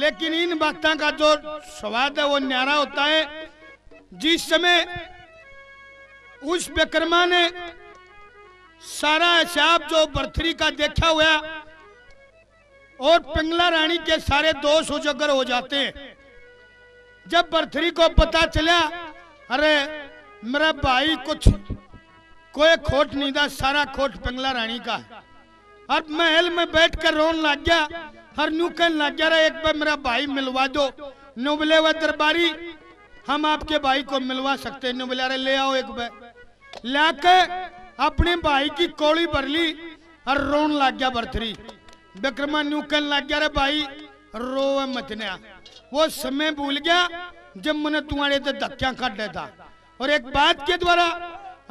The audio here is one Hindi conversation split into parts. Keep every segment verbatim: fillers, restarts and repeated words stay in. लेकिन इन बातों का जो स्वाद है वो न्यारा होता है। जिस समय उस विक्रमा ने सारा हिसाब जो पृथ्वी का देखा हुआ और पिंगला रानी के सारे दोष उजागर हो जाते हैं। जब पृथ्वी को पता चला, अरे मेरा भाई कुछ कोई खोट नहीं था, सारा खोट पिंगला रानी का है। अब महल में बैठ कर रोन लग गया, हर नुकन लग गया, एक बार मेरा भाई मिलवा दो। नुबले व दरबारी, हम आपके भाई को मिलवा सकते हैं। नुबले रे ले आओ, एक बार लाके अपने भाई की कोली भर ली और रोन लग गया भरथरी। विक्रमा नुकन लग गया, रे भाई रो मतना, वो समय भूल गया जब मैंने तुम्हारे तो धक्का काटा था। और एक बात के द्वारा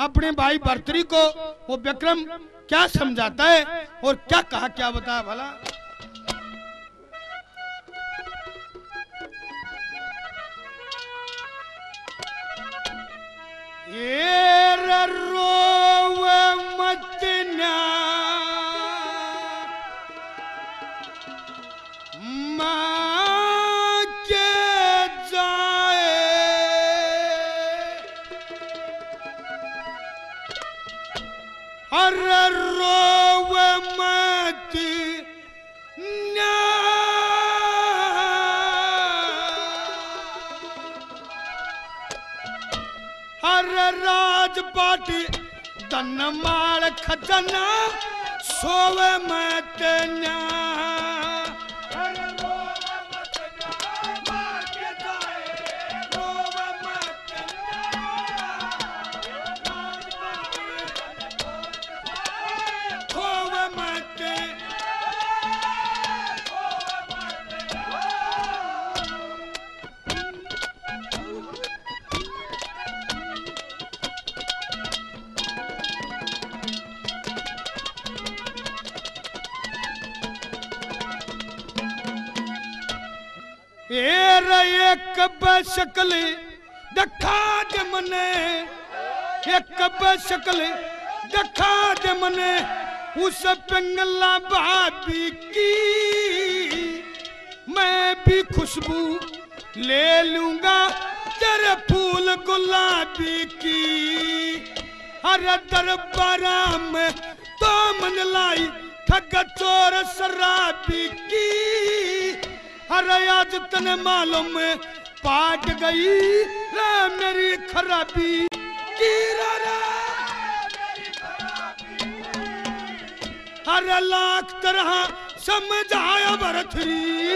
अपने भाई भरथरी को वो विक्रम क्या समझाता है और क्या कहा, क्या बताया भला। ये रोव मतना माँ के जाए, हर रोव मतना राज पाटी धन माल खजना सोवे मतना। एक बशकल दिखा दे मने, एक बशकल दिखा दे मने उस पिंगला भाभी की, मैं भी खुशबू ले लूंगा तेरे फूल गुलाबी की। अरे दरबारा में तो मन लाई ठग चोर शराबी की, अरे आज तने मालूम पाट गई रे मेरी खराबी की। अरे लाख तरह समझाया भरथरी,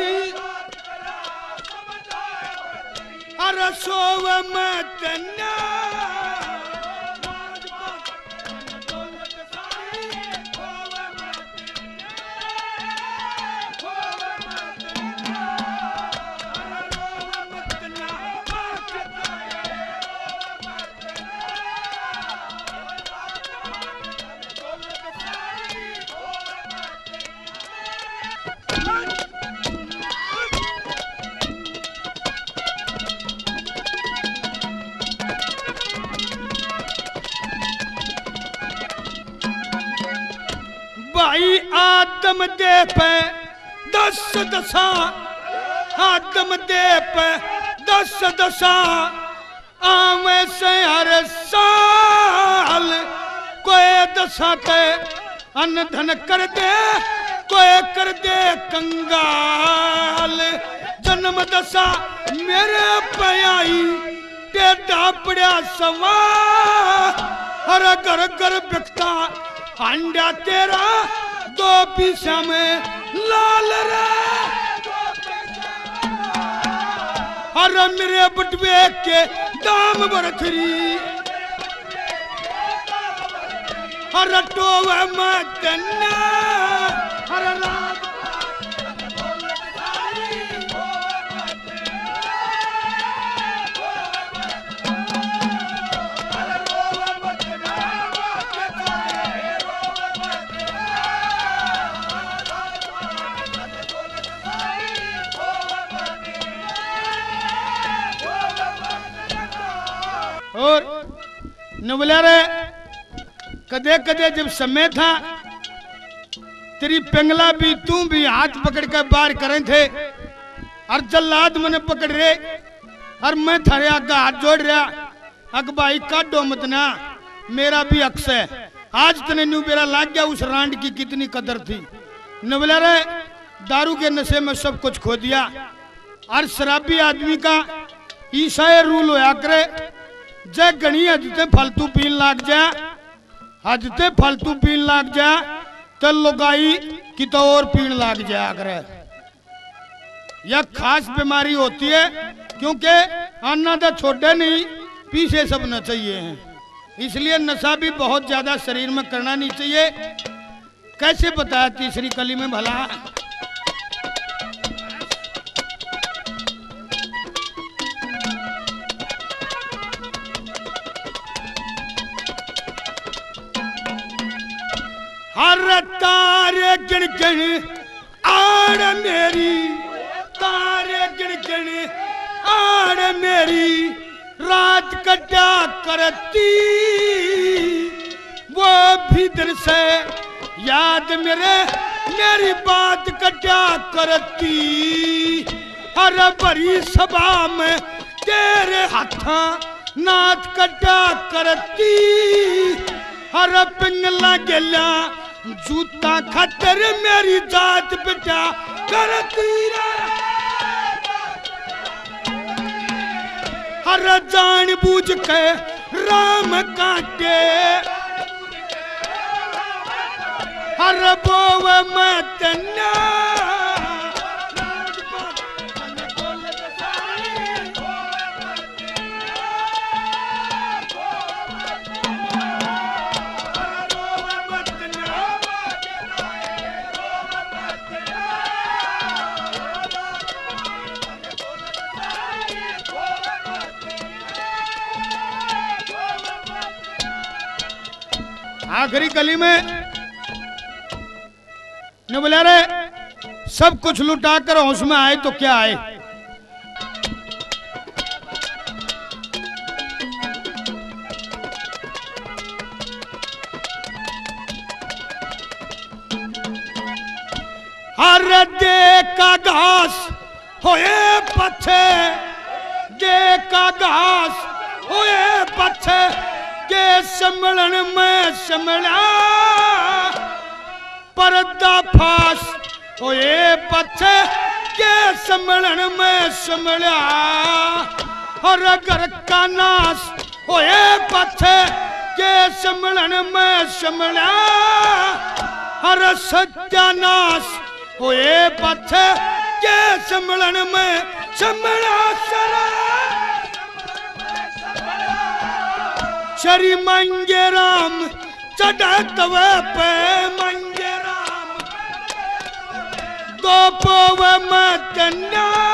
अरे सोव में तना आदम दे पे दस दशा, आदम दे पे दस दशा आवे से हर साल। कोई दशा पे अनधन कर दे, कोई कर दे कंगाल। जन्म दशा मेरे पे आई टेढ़ा पड़ा सवाल। हर घर घर बिकता अंडा तेरा दो पीछा में लाल रे। अरे मेरे बटवे के दाम बरथरी, अरे टोवे मतना। अरे और नवला रे, कदे कदे जब समय था तेरी पिंगला भी तू भी हाथ पकड़ कर बाहर करे थे, और जल्लाद मने पकड़ रे और मैं थारे आगे हाथ जोड़ रहा अक भाई काटो मत ना, मेरा भी अक्स है। आज तने न्यू बेरा लाग गया उस रांड की कितनी कदर थी। नवला रे दारू के नशे में सब कुछ खो दिया और शराबी आदमी का ईसाई रूल होया करे जय गणी हजते फालतू पीन लाग जा, हजते फालतू पीन लाग जा तो लुगाई कि तो और पीन लाग जाया करे। यह खास बीमारी होती है क्योंकि आना तो छोटे नहीं पीछे सब न चाहिए हैं, इसलिए नशा भी बहुत ज्यादा शरीर में करना नहीं चाहिए। कैसे बताया तीसरी कली में भला? हर तारे किणकिण आड़ मेरी, तारे किणकिण आड़ मेरी, रात कटा करती वो भीतर से याद मेरे, मेरी बात कटा करती। हर बड़ी सभा में तेरे हाथा नाच कटा करती, हर पिंगला गेला जूता खतर मेरी जात बचा करती। हर जान बूझ के राम काटे, हर बोव मत ना, आखिरी गली में न बोला रे सब कुछ लुटा कर होश में आए तो क्या आए। हर दे का घास होए पछे, दे का घास होए पछे के समलन में समला, पर्दा फाश होए पछे के समलन में समला, हर घर का नाश होए पछे के समलन में समला, हर सत्यानाश होए पछे के समलन में समला। शरी मंगे राम चढ़तवे पे, मंगे राम गोपव मतना।